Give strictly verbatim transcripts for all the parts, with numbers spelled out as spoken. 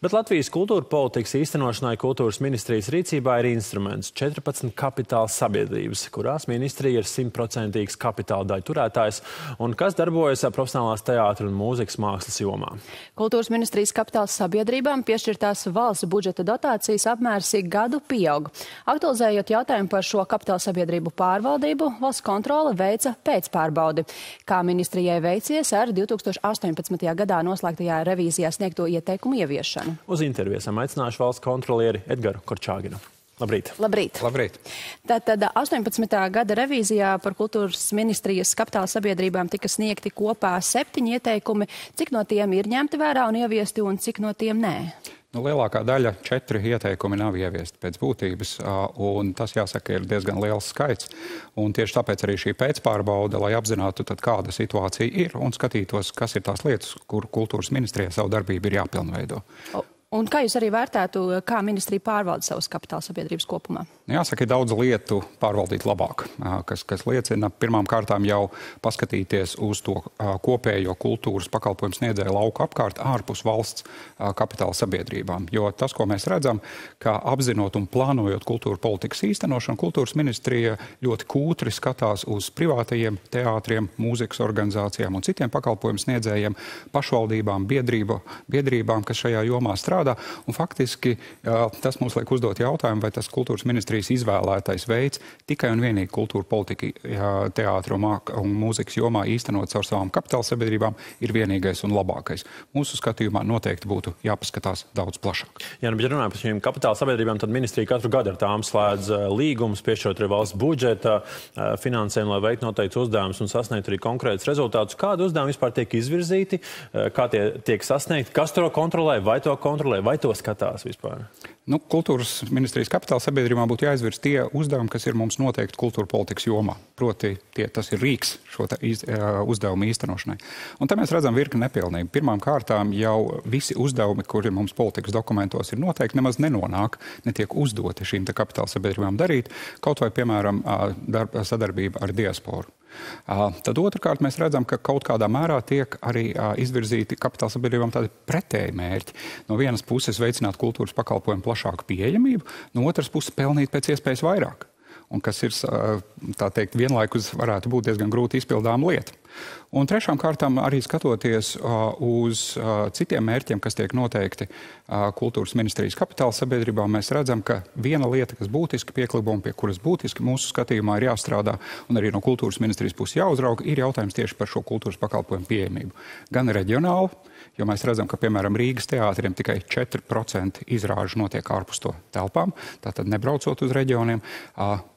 Bet Latvijas kultūra politikas īstenošanai Kultūras ministrijas rīcībā ir instruments četrpadsmit kapitāla sabiedrības, kurās ministrija ir simtprocentīgs kapitāla daļu turētājs un kas darbojas profesionālās teātra un mūzikas mākslas jomā. Kultūras ministrijas kapitāla sabiedrībām piešķirtās valsts budžeta dotācijas apmērs ik gadu pieaug. Aktualizējot jautājumu par šo kapitāla sabiedrību pārvaldību, Valsts kontrole veica pēcpārbaudi. Kā ministrijai veicies ar divi tūkstoši astoņpadsmitajā gadā noslēgtajā revīzijā sniegto ieteikumu ieviešanu? Uz interviesam aicināšu valsts kontrolieri Edgaru Korčāģinu. Labrīt. Labrīt. Labrīt. Tātad astoņpadsmitā gada revīzijā par kultūras ministrijas kapitāla sabiedrībām tika sniegti kopā septiņi ieteikumi. Cik no tiem ir ņemti vērā un ieviesti, un cik no tiem nē? Nu, lielākā daļa, četri ieteikumi, nav ieviesti pēc būtības, un tas, jāsaka, ir diezgan liels skaits. Un tieši tāpēc arī šī pēcpārbauda, lai apzinātu, tad, kāda situācija ir, un skatītos, kas ir tās lietas, kur kultūras ministrijai savu darbību ir jāpilnveido. O. Un kā jūs arī vērtētu, kā ministrija pārvalda savas kapitāla sabiedrības kopumā? Jāsaka, ir daudz lietu pārvaldīt labāk, kas, kas liecina pirmām kārtām jau paskatīties uz to kopējo kultūras pakalpojumu sniedzēju lauku apkārt ārpus valsts kapitāla sabiedrībām. Jo tas, ko mēs redzam, ka apzinot un plānojot kultūra politikas īstenošanu, kultūras ministrija ļoti kūtri skatās uz privātajiem teātriem, mūzikas organizācijām un citiem pakalpojumu sniedzējiem, pašvaldībām, biedrību, biedrībām, kas šajā jomā strādā. Un faktiski tas mums liek uzdot jautājumu, vai tas kultūras ministrijas izvēlētais veids tikai un vienīgi kultūra politika teātra un mūzikas jomā īstenot caur savām kapitāla sabiedrībām ir vienīgais un labākais. Mūsu skatījumā noteikti būtu jāpaskatās daudz plašāk. Jā, nu, bet runājot par šīm kapitāla sabiedrībām, tad ministrija katru gadu ar tām slēdz līgumus, piešķirot arī valsts budžeta finansējumu, lai veiktu noteikts uzdevumus un sasniegt arī konkrētus rezultātus. Kādu uzdevumu vispār tiek izvirzīti, kā tie tiek sasniegti, kas to kontrolē, vai to kontrolē? Vai to skatās vispār? Nu, kultūras ministrijas kapitāla sabiedrībā būtu jāizvirs tie uzdevumi, kas ir mums noteikti kultūra politikas jomā. Proti, tie, tas ir rīks šo iz, uzdevumu īstenošanai. Un te mēs redzam virkni nepilnību. Pirmām kārtām jau visi uzdevumi, kuri mums politikas dokumentos ir noteikti, nemaz nenonāk, netiek uzdoti šīm te kapitāla sabiedrībām darīt, kaut vai, piemēram, darba, sadarbība ar diasporu. Tad otrkārt mēs redzam, ka kaut kādā mērā tiek arī izvirzīti kapitāla sabiedrībām tādi pretēji mērķi. No vienas puses veicināt kultūras pakalpojumu plašāku pieejamību, no otras puses pelnīt pēc iespējas vairāk. Un kas ir, tā teikt, vienlaikus varētu būt diezgan grūti izpildām lieta. Un trešām kārtām arī skatoties uz citiem mērķiem, kas tiek noteikti kultūras ministrijas kapitāla sabiedrībā, mēs redzam, ka viena lieta, kas būtiski pieklibuma, pie kuras būtiski mūsu skatījumā ir jāstrādā un arī no kultūras ministrijas puses jāuzrauga, ir jautājums tieši par šo kultūras pakalpojumu pieejamību. Gan reģionāli, jo mēs redzam, ka, piemēram, Rīgas teātriem tikai četri procenti izrāžu notiek ārpus to telpām, tātad nebraucot uz reģioniem,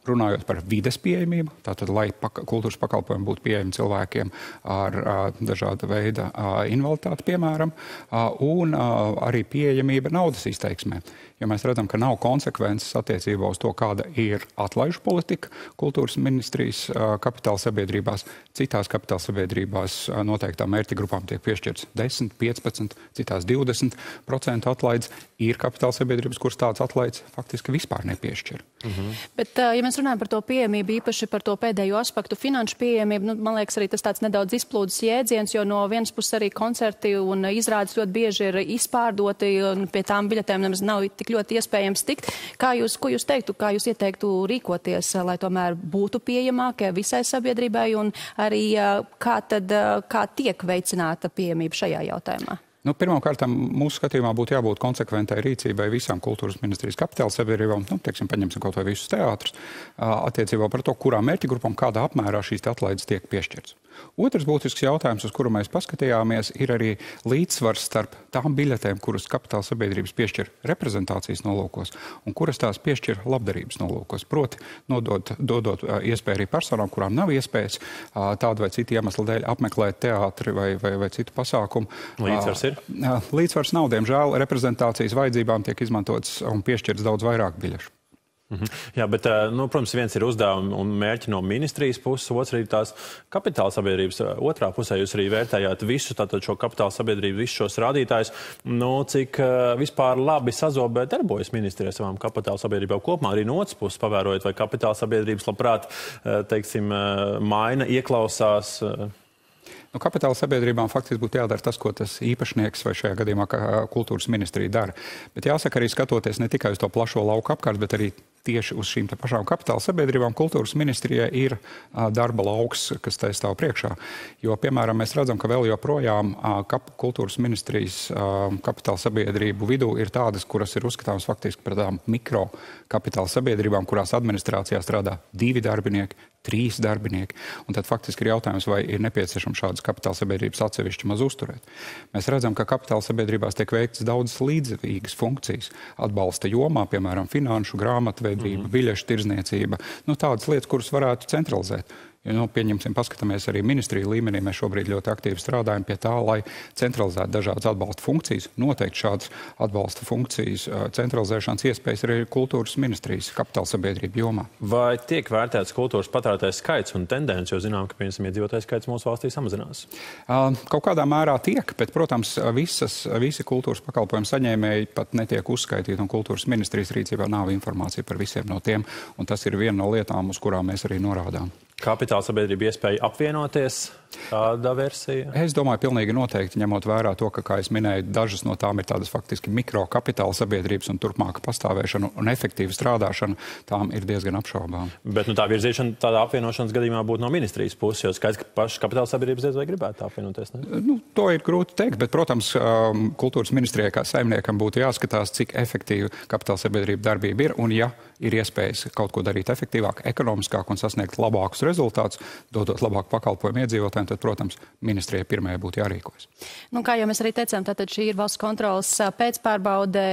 runājot par vides pieejamību, tātad, lai kultūras pakalpojumi būtu pieejami cilvēkiem ar a, dažāda veida a, invaliditāti, piemēram, a, un a, arī pieejamība naudas izteiksmē. Ja mēs redzam, ka nav konsekvences attiecībā uz to, kāda ir atlaižu politika kultūras ministrijas a, kapitāla sabiedrībās, citās kapitāla sabiedrībās a, noteiktām mērķa grupām tiek piešķirts desmit, piecpadsmit, citās divdesmit procentu atlaides, ir kapitāla sabiedrības, kuras tāds atlaides faktiski vispār nepiešķir. Mhm. Bet, a, ja mēs runājam par to pieejamību, īpaši par to pēdējo aspektu, finanšu pieejamību, nu, man liekas, arī tas tāds nedaudz izplūdes jēdziens, jo no vienas puses arī koncerti un izrādes ļoti bieži ir izpārdoti, un pie tām biļetēm nemaz nav tik ļoti iespējams tikt. Kā jūs, ko jūs teiktu, kā jūs ieteiktu rīkoties, lai tomēr būtu pieejamākie visai sabiedrībai, un arī kā tad, kā tiek veicināta pieejamība šajā jautājumā? Nu, pirmkārt, mūsu skatījumā būtu jābūt konsekventai rīcībai visām kultūras ministrijas kapitāla sabiedrībām, nu, teiksim, paņemsim kaut vai visus teātrus, attiecībā par to, kurām mērķigrupām kādā apmērā šīs atlaides tiek piešķirts. Otrs būtisks jautājums, uz kuru mēs paskatījāmies, ir arī līdzsvars starp tām biļetēm, kuras kapitāla sabiedrības piešķir reprezentācijas nolūkos un kuras tās piešķir labdarības nolūkos. Proti, nodot, dodot iespēju arī personām, kurām nav iespējas tādu vai citu iemeslu dēļ apmeklēt teātri vai, vai, vai citu pasākumu. Līdzsvars nav, diemžēl, reprezentācijas vajadzībām tiek izmantots un piešķirts daudz vairāk biļešu. Jā, bet, nu, protams, viens ir uzdevumi un mērķi no ministrijas puses, otrs arī tās kapitāla sabiedrības. Otrā pusē jūs arī vērtējāt visu tātad šo kapitāla sabiedrību, visu šos rādītājus, nu, cik vispār labi sazobē darbojas ministrija savām kapitāla sabiedrībām kopumā, arī no otras puses pavērojot, vai kapitāla sabiedrības labprāt, teiksim, maina, ieklausās. Nu, kapitāla sabiedrībām faktiski būtu jādara tas, ko tas īpašnieks vai šajā gadījumā kultūras ministrija dara. Bet jāsaka arī skatoties ne tikai uz to plašo lauku apkārt, bet arī tieši uz šīm te pašām kapitāla sabiedrībām kultūras ministrijai ir a, darba lauks, kas tai stāv priekšā. Jo, piemēram, mēs redzam, ka vēl joprojām a, kap, kultūras ministrijas a, kapitāla sabiedrību vidū ir tādas, kuras ir uzskatāmas faktiski par tādām mikro kapitāla sabiedrībām, kurās administrācijā strādā divi darbinieki, trīs darbinieki. Un tad faktiski ir jautājums, vai ir nepieciešams šādas kapitāla sabiedrības atsevišķi maz uzturēt. Mēs redzam, ka kapitāla sabiedrībās tiek veiktas daudzas līdzīgas funkcijas. Atbalsta jomā, piemēram, finanšu, grāmatvedība, biļešu tirdzniecība. Nu, tādas lietas, kuras varētu centralizēt. Nu, pieņemsim, paskatāmies arī ministriju līmenī. Mēs šobrīd ļoti aktīvi strādājam pie tā, lai centralizētu dažādas atbalsta funkcijas. Noteikti šādas atbalsta funkcijas centralizēšanas iespējas arī kultūras ministrijas kapitāla sabiedrību jomā. Vai tiek vērtēts kultūras patērētājs skaits un tendence, jo zinām, ka piemēram iedzīvotājs skaits mūsu valstī samazinās? Kaut kādā mērā tiek, bet, protams, visas, visi kultūras pakalpojumu saņēmēji pat netiek uzskaitīti, un kultūras ministrijas rīcībā nav informācija par visiem no tiem, un tas ir viena no lietām, uz kurām mēs arī norādām. Kapitāla sabiedrība iespēja apvienoties, tāda versija? Es domāju, pilnīgi noteikti, ņemot vērā to, ka, kā es minēju, dažas no tām ir tādas faktiski mikrokapitāla sabiedrības un turpmāka pastāvēšana un efektīva strādāšana, tām ir diezgan apšaubām. Bet nu, tā virzīšana tādā apvienošanas gadījumā būtu no ministrijas puses, jo skaidrs, ka pašas kapitāla sabiedrības diez vai gribētu apvienoties, ne? Nu, to ir grūti teikt, bet, protams, kultūras ministrijai kā saimniekam būtu jāskatās, cik efektīva kapitāla sabiedrība darbība ir, un ja ir iespējas kaut ko darīt efektīvāk, ekonomiskāk un sasniegt labākus rezultātus. Rezultāts, dodot labāku pakalpojumu iedzīvotājiem, tad, protams, ministrijai pirmajai būtu jārīkojas. Nu, kā jau mēs arī teicām, tātad šī ir valsts kontroles pēcpārbaudē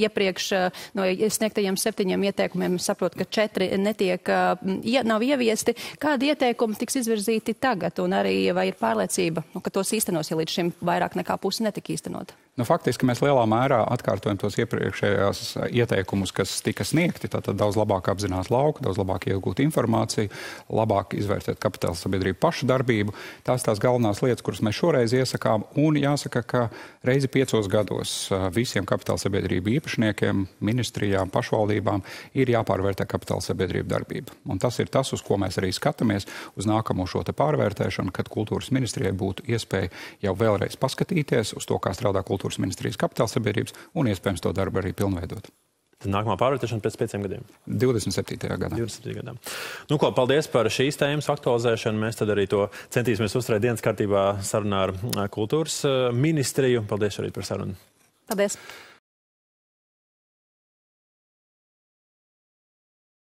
iepriekš no sniegtajiem septiņiem ieteikumiem. Saprotu, ka četri netiek, nav ieviesti. Kādi ieteikumi tiks izvirzīti tagad, un arī vai ir pārliecība, nu, ka tos īstenos, ja līdz šim vairāk nekā pusi netika īstenot? Nu, faktiski mēs lielā mērā atkārtojam tos iepriekšējās ieteikumus, kas tika sniegti. Tātad daudz labāk apzināt lauku, daudz labāk iegūt informāciju, labāk izvērtēt kapitāla sabiedrību pašu darbību. Tās tās galvenās lietas, kuras mēs šoreiz iesakām, un jāsaka, ka reizi piecos gados visiem kapitāla sabiedrību īpašniekiem, ministrijām, pašvaldībām ir jāpārvērtē kapitāla sabiedrību darbība. Un tas ir tas, uz ko mēs arī skatāmies uz nākamo šo te pārvērtēšanu, kad kultūras ministrijai būtu iespēja jau vēlreiz paskatīties uz to, kā strādā kultūras ministrijas kapitāla sabiedrības un iespējams to darbu arī pilnveidot. Tad nākamā pārvērtēšana pēc pieciem gadiem? divdesmit septītajā gadā. divdesmit septītajā gadā. Nu ko, paldies par šīs tēmas aktualizēšanu. Mēs tad arī to centīsimies uzturēt dienas kārtībā sarunā ar kultūras ministriju. Paldies arī par sarunu. Paldies.